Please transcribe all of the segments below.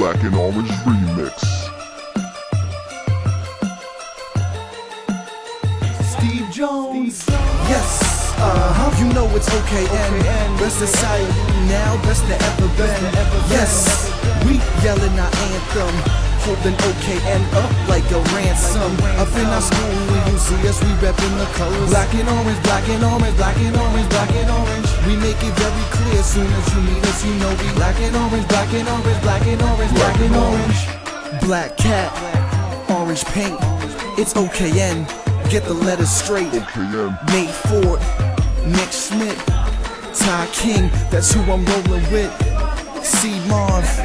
Black and Orange remix. Steve Jones. Steve Jones. Yes, you know it's OKN. Best society now, best that ever been. Yes, we yelling our anthem. Holding OKN up like a ransom. Up in our school, when you see us, we reppin' the colors. Black and orange, black and orange, black and orange, black and orange. We make it very clear, soon as you meet us, you know we black and orange, black and orange, black and orange, black and orange. Black cat, orange paint, it's OKN, get the letters straight. Nate Ford, Nick Smith, Ty King, that's who I'm rolling with. C. Mars,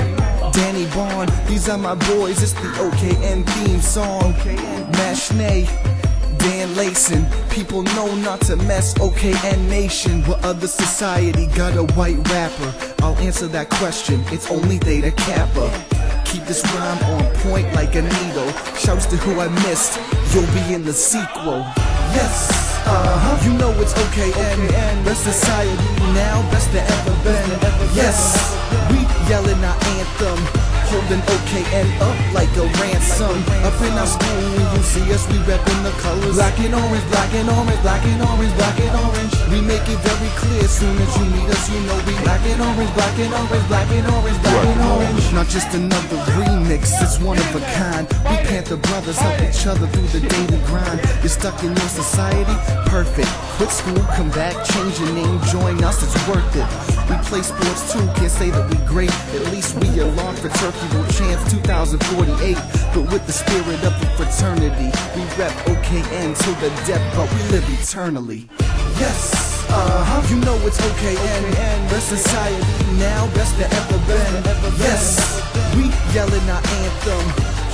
Danny Vaughn, these are my boys, it's the OKN theme song. Mash Ney, Dan Layson, people know not to mess OKN Nation. What other society got a white rapper? I'll answer that question, it's only Theta Kappa. Keep this rhyme on point like a needle. Shouts to who I missed, you'll be in the sequel. Yes! You know it's OKN. Best society now, best that ever been. Yes, we yelling our anthem, holding OKN up like a ransom. Up in our school, when you see us, we reppin' the colors. Black and orange, black and orange, black and orange, black and orange. We make it very clear, soon as you meet us, you know we black and orange, black and orange, black and orange, black and orange. Not just another remix, it's one of a kind. We Panther brothers help each other through the daily grind. You're stuck in your society? Perfect. Quit school, come back, change your name, join us, it's worth it. We play sports too, can't say that we great. At least we along for Turkey Will Chance 2048. But with the spirit of the fraternity, we rep OKN to the death, but we live eternally. Yes! You know it's OKN. Best society now, best that ever been. Yes! We yelling our anthem,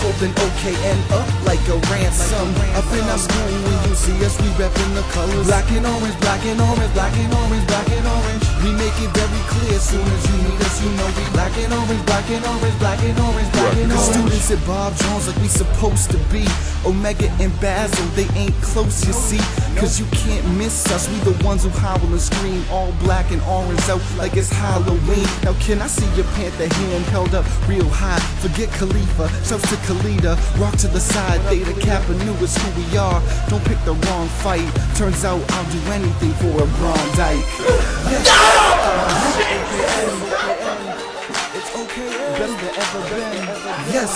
holding OKN up like a ransom. Up in our school, when you see us, we reppin' the colors. Black and orange, black and orange, black and orange, black and orange. We make it very clear, soon as you meet us, you know we black and orange, black and orange, black and orange, black and orange. Students at Bob Jones like we supposed to be. Omega and Basil, they ain't close, you see. Cause you can't miss us, we the ones who howl and scream. All black and orange out like it's Halloween. Now can I see your Panther hand held up real high? Forget Khalifa, shouts to Khalida, rock to the side, Theta Kappa knew is who we are. Don't pick the wrong fight, turns out I'll do anything for a Brondike. Yes. It's OKN, best that ever been. Yes.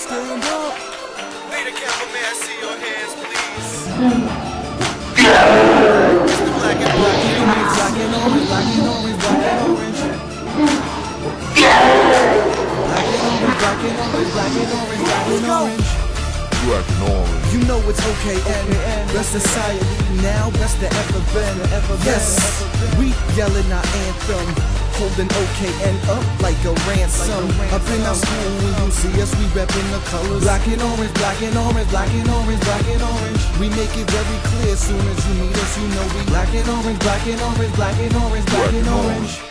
Stand up. Theta Kappa, may I see your hands, please? Black and orange, black and orange, black and orange, black and orange. Black and orange, black and orange, black and orange. Black and orange. You know it's OKN. Best society now, best that ever been. Yes, we yelling our anthem, holding OKN up like a ransom. Up in our school, when you see us, we reppin' the colors. Black and orange, black and orange, black and orange, black and orange. We make it very clear, soon as you meet us, you know we black and orange, black and orange, black and orange, black and orange.